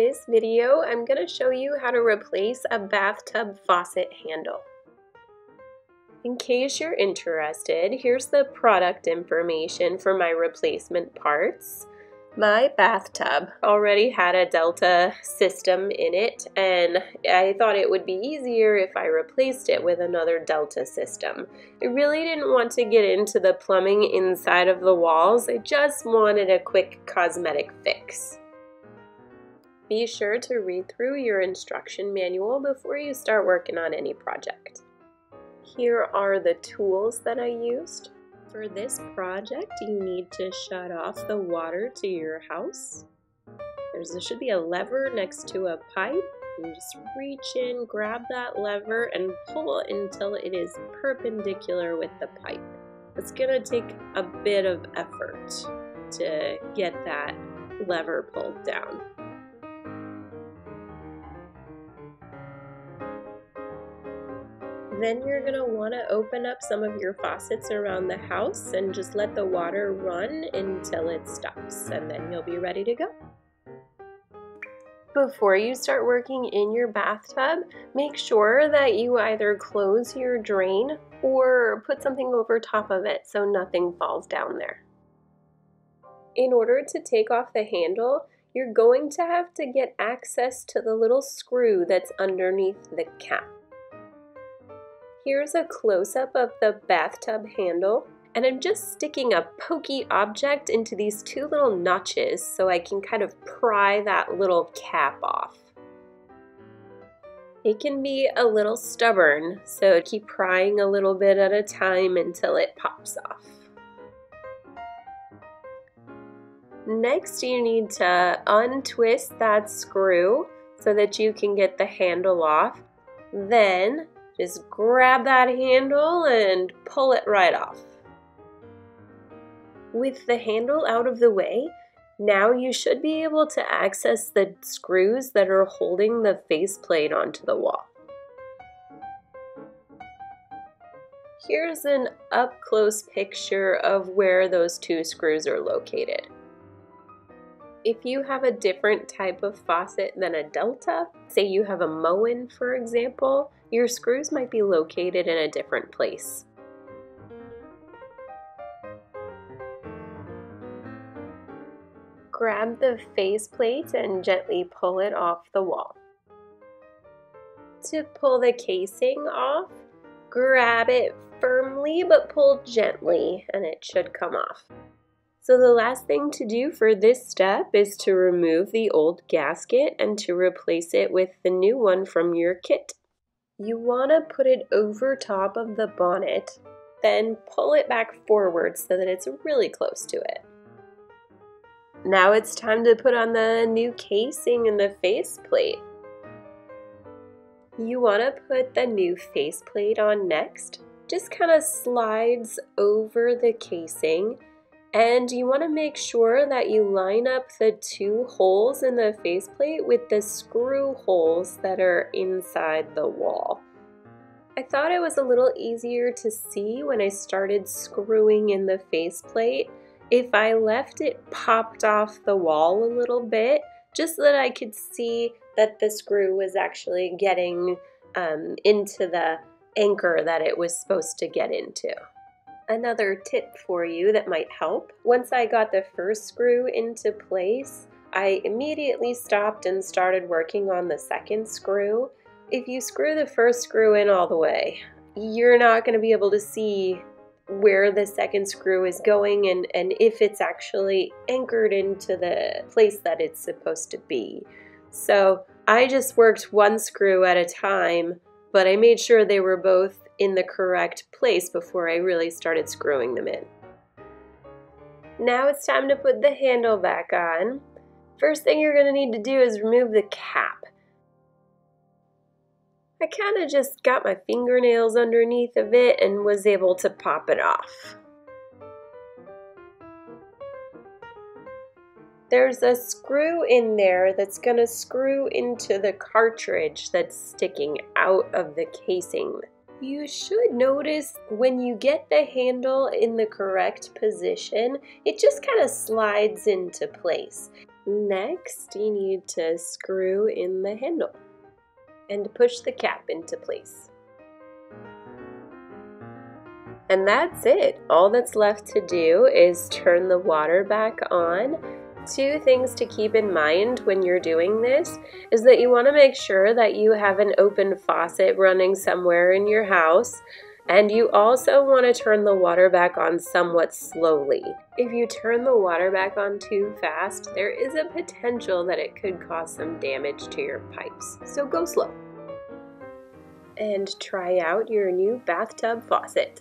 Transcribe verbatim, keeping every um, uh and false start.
this video, I'm going to show you how to replace a bathtub faucet handle. In case you're interested, here's the product information for my replacement parts. My bathtub already had a Delta system in it, and I thought it would be easier if I replaced it with another Delta system. I really didn't want to get into the plumbing inside of the walls. I just wanted a quick cosmetic fix. Be sure to read through your instruction manual before you start working on any project. Here are the tools that I used. For this project, you need to shut off the water to your house. There's, there should be a lever next to a pipe. You just reach in, grab that lever, and pull until it is perpendicular with the pipe. It's gonna take a bit of effort to get that lever pulled down. Then you're going to want to open up some of your faucets around the house and just let the water run until it stops, and then you'll be ready to go. Before you start working in your bathtub, make sure that you either close your drain or put something over top of it so nothing falls down there. In order to take off the handle, you're going to have to get access to the little screw that's underneath the cap. Here's a close-up of the bathtub handle, and I'm just sticking a pokey object into these two little notches so I can kind of pry that little cap off. It can be a little stubborn, so keep prying a little bit at a time until it pops off. Next, you need to untwist that screw so that you can get the handle off. Then just grab that handle and pull it right off. With the handle out of the way, now you should be able to access the screws that are holding the faceplate onto the wall. Here's an up-close picture of where those two screws are located. If you have a different type of faucet than a Delta, say you have a Moen, for example, your screws might be located in a different place. Grab the faceplate and gently pull it off the wall. To pull the casing off, grab it firmly but pull gently, and it should come off. So the last thing to do for this step is to remove the old gasket and to replace it with the new one from your kit. You want to put it over top of the bonnet, then pull it back forward so that it's really close to it. Now it's time to put on the new casing and the faceplate. You want to put the new faceplate on next. Just kind of slides over the casing, and you want to make sure that you line up the two holes in the faceplate with the screw holes that are inside the wall. I thought it was a little easier to see when I started screwing in the faceplate. If I left it popped off the wall a little bit, just so that I could see that the screw was actually getting um, into the anchor that it was supposed to get into. Another tip for you that might help: once I got the first screw into place, I immediately stopped and started working on the second screw. If you screw the first screw in all the way, you're not going to be able to see where the second screw is going and, and if it's actually anchored into the place that it's supposed to be. So I just worked one screw at a time, but I made sure they were both in the correct place before I really started screwing them in. Now it's time to put the handle back on. First thing you're gonna need to do is remove the cap. I kinda just got my fingernails underneath of it and was able to pop it off. There's a screw in there that's gonna screw into the cartridge that's sticking out of the casing. You should notice when you get the handle in the correct position, it just kind of slides into place. Next, you need to screw in the handle and push the cap into place. And that's it. All that's left to do is turn the water back on. Two things to keep in mind when you're doing this is that you want to make sure that you have an open faucet running somewhere in your house, and you also want to turn the water back on somewhat slowly. If you turn the water back on too fast, there is a potential that it could cause some damage to your pipes, so go slow. And try out your new bathtub faucet.